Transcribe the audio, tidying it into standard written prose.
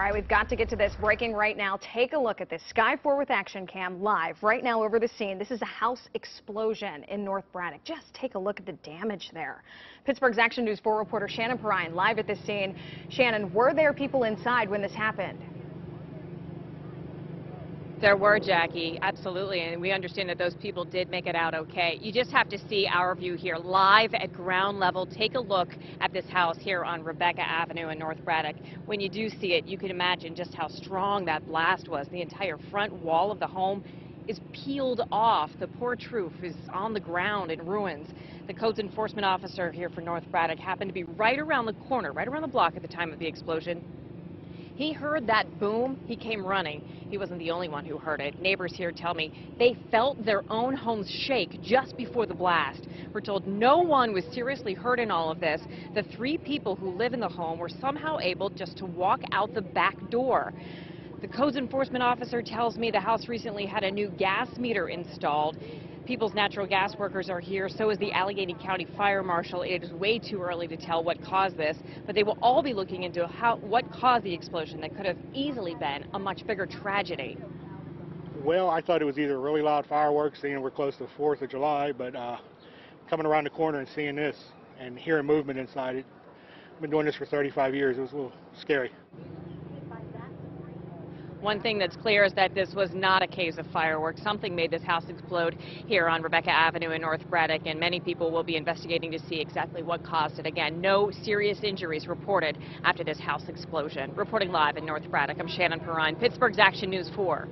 All right, we've got to get to this. Breaking right now, take a look at this. Sky 4 with Action Cam live right now over the scene. This is a house explosion in North Braddock. Just take a look at the damage there. Pittsburgh's Action News 4 reporter Shannon Perrine live at this scene. Shannon, were there people inside when this happened? There were, Jackie, absolutely, and we understand that those people did make it out okay. You just have to see our view here live at ground level. Take a look at this house here on Rebecca Avenue in North Braddock. When you do see it, you can imagine just how strong that blast was. The entire front wall of the home is peeled off. The porch roof is on the ground in ruins. The codes enforcement officer here for North Braddock happened to be right around the corner, right around the block at the time of the explosion. He heard that boom. He came running. He wasn't the only one who heard it. Neighbors here tell me they felt their own homes shake just before the blast. We're told no one was seriously hurt in all of this. The three people who live in the home were somehow able just to walk out the back door. The codes enforcement officer tells me the house recently had a new gas meter installed. People's natural gas workers are here, so is the Allegheny County Fire Marshal. It is way too early to tell what caused this, but they will all be looking into what caused the explosion that could have easily been a much bigger tragedy. Well, I thought it was either really loud fireworks, seeing we're close to the 4th of July, but coming around the corner and seeing this and hearing movement inside it, I've been doing this for 35 years, it was a little scary. One thing that's clear is that this was not a case of fireworks. Something made this house explode here on Rebecca Avenue in North Braddock, and many people will be investigating to see exactly what caused it. Again, no serious injuries reported after this house explosion. Reporting live in North Braddock, I'm Shannon Perrine, Pittsburgh's Action News 4.